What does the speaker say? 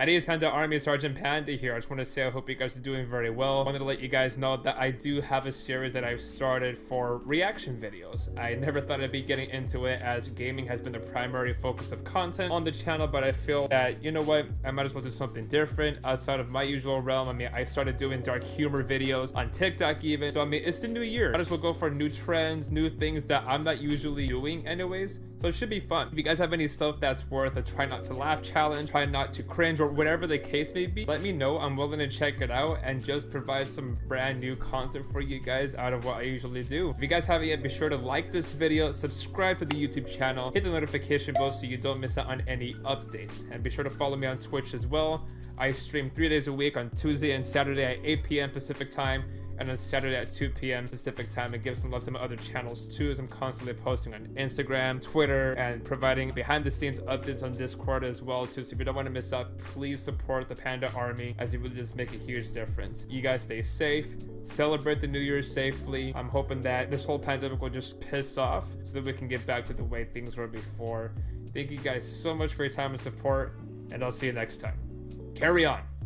It is Panda Army Sergeant Panda here. I just want to say I hope you guys are doing very well. I wanted to let you guys know that I do have a series that I've started for reaction videos. I never thought I'd be getting into it, as gaming has been the primary focus of content on the channel, but I feel that, you know what, I might as well do something different outside of my usual realm. I mean, I started doing dark humor videos on TikTok even, so I mean, it's the new year. Might as well go for new trends, new things that I'm not usually doing anyways, so it should be fun. If you guys have any stuff that's worth a try not to laugh challenge, try not to cringe, or whatever the case may be, let me know. I'm willing to check it out and just provide some brand new content for you guys out of what I usually do. If you guys haven't yet, be sure to like this video, subscribe to the YouTube channel, hit the notification bell so you don't miss out on any updates, and be sure to follow me on Twitch as well. I stream 3 days a week, on Tuesday and Saturday at 8 p.m. Pacific time, and on Saturday at 2 p.m. Pacific time. And give some love to my other channels too, as I'm constantly posting on Instagram, Twitter, and providing behind the scenes updates on Discord as well too. So if you don't want to miss out, please support the Panda Army, as it will just make a huge difference. You guys stay safe, celebrate the New Year safely. I'm hoping that this whole pandemic will just piss off so that we can get back to the way things were before. Thank you guys so much for your time and support, and I'll see you next time. Carry on.